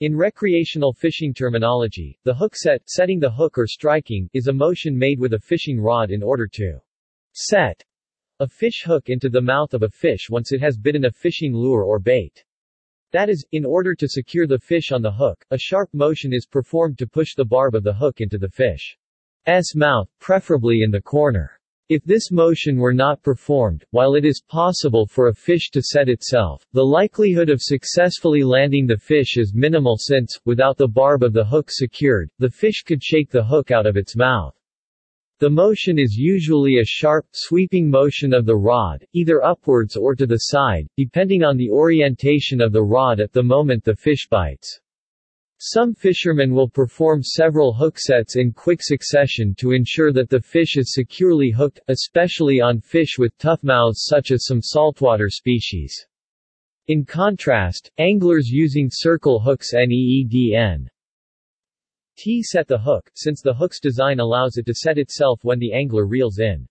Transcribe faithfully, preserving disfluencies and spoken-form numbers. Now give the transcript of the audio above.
In recreational fishing terminology, the hookset, setting the hook or striking, is a motion made with a fishing rod in order to set a fish hook into the mouth of a fish once it has bitten a fishing lure or bait. That is, in order to secure the fish on the hook, a sharp motion is performed to push the barb of the hook into the fish's mouth, preferably in the corner. If this motion were not performed, while it is possible for a fish to set itself, the likelihood of successfully landing the fish is minimal since, without the barb of the hook secured, the fish could shake the hook out of its mouth. The motion is usually a sharp, sweeping motion of the rod, either upwards or to the side, depending on the orientation of the rod at the moment the fish bites. Some fishermen will perform several hooksets in quick succession to ensure that the fish is securely hooked, especially on fish with tough mouths such as some saltwater species. In contrast, anglers using circle hooks needn't set the hook, since the hook's design allows it to set itself when the angler reels in.